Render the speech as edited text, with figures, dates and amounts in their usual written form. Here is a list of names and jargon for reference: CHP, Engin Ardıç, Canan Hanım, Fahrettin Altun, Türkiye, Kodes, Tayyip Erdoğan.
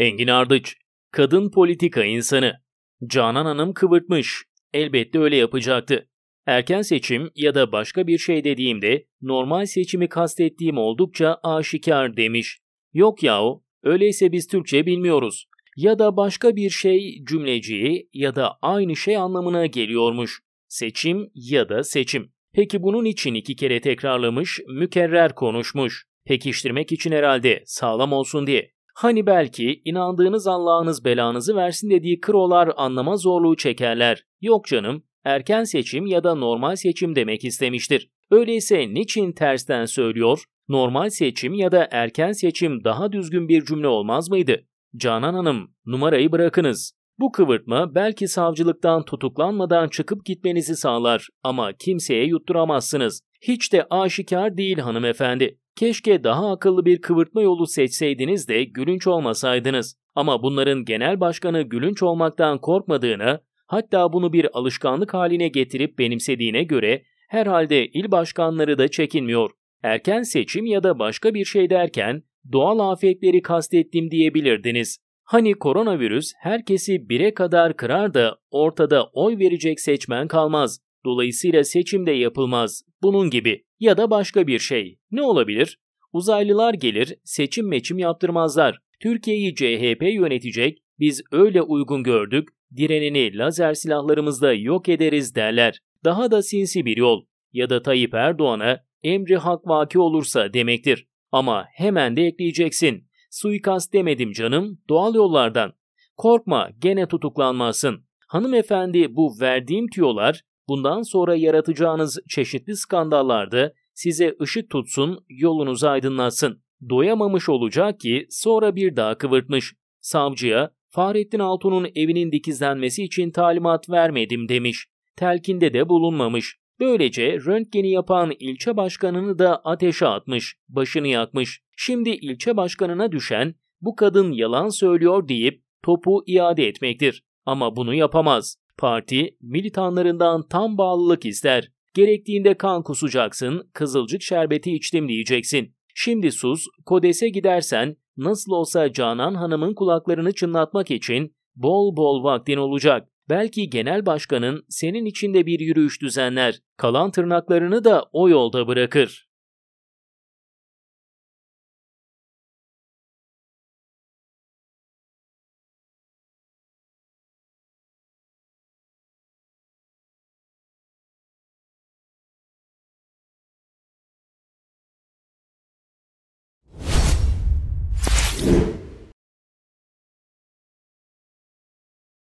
Engin Ardıç, kadın politika insanı. Canan Hanım kıvırtmış. Elbette öyle yapacaktı. Erken seçim ya da başka bir şey dediğimde normal seçimi kastettiğim oldukça aşikar demiş. Yok yahu, öyleyse biz Türkçe bilmiyoruz. Ya da başka bir şey cümleciği ya da aynı şey anlamına geliyormuş. Seçim ya da seçim. Peki bunun için 2 kere tekrarlamış, mükerrer konuşmuş. Pekiştirmek için herhalde, sağlam olsun diye. Hani belki inandığınız Allah'ınız belanızı versin dediği krolar anlama zorluğu çekerler. Yok canım, erken seçim ya da normal seçim demek istemiştir. Öyleyse niçin tersten söylüyor? Normal seçim ya da erken seçim daha düzgün bir cümle olmaz mıydı? Canan Hanım, numarayı bırakınız. Bu kıvırtma belki savcılıktan tutuklanmadan çıkıp gitmenizi sağlar ama kimseye yutturamazsınız. Hiç de aşikar değil hanımefendi. Keşke daha akıllı bir kıvırtma yolu seçseydiniz de Gülünç olmasaydınız. Ama bunların genel başkanı Gülünç olmaktan korkmadığını, hatta bunu bir alışkanlık haline getirip benimsediğine göre herhalde il başkanları da çekinmiyor. Erken seçim ya da başka bir şey derken doğal afetleri kastettim diyebilirdiniz. Hani koronavirüs herkesi 1'e kadar kırar da ortada oy verecek seçmen kalmaz. Dolayısıyla seçim de yapılmaz. Bunun gibi ya da başka bir şey. Ne olabilir? Uzaylılar gelir, seçim meçim yaptırmazlar. Türkiye'yi CHP yönetecek, biz öyle uygun gördük, direneni lazer silahlarımızla yok ederiz derler. Daha da sinsi bir yol. Ya da Tayyip Erdoğan'a emri hak vaki olursa demektir. Ama hemen de ekleyeceksin. Suikast demedim canım, doğal yollardan. Korkma, gene tutuklanmazsın. Hanımefendi, bu verdiğim tüyolar, bundan sonra yaratacağınız çeşitli skandallarda size ışık tutsun, yolunuzu aydınlatsın. Doyamamış olacak ki sonra bir daha kıvırtmış. Savcıya Fahrettin Altun'un evinin dikizlenmesi için talimat vermedim demiş. Telkinde de bulunmamış. Böylece röntgeni yapan ilçe başkanını da ateşe atmış, başını yakmış. Şimdi ilçe başkanına düşen bu kadın yalan söylüyor deyip topu iade etmektir. Ama bunu yapamaz. Parti militanlarından tam bağlılık ister. Gerektiğinde kan kusacaksın, kızılcık şerbeti içtim diyeceksin. Şimdi sus, Kodes'e gidersen nasıl olsa Canan Hanım'ın kulaklarını çınlatmak için bol bol vaktin olacak. Belki genel başkanın senin içinde bir yürüyüş düzenler, kalan tırnaklarını da o yolda bırakır.